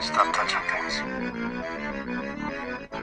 Stop touching things.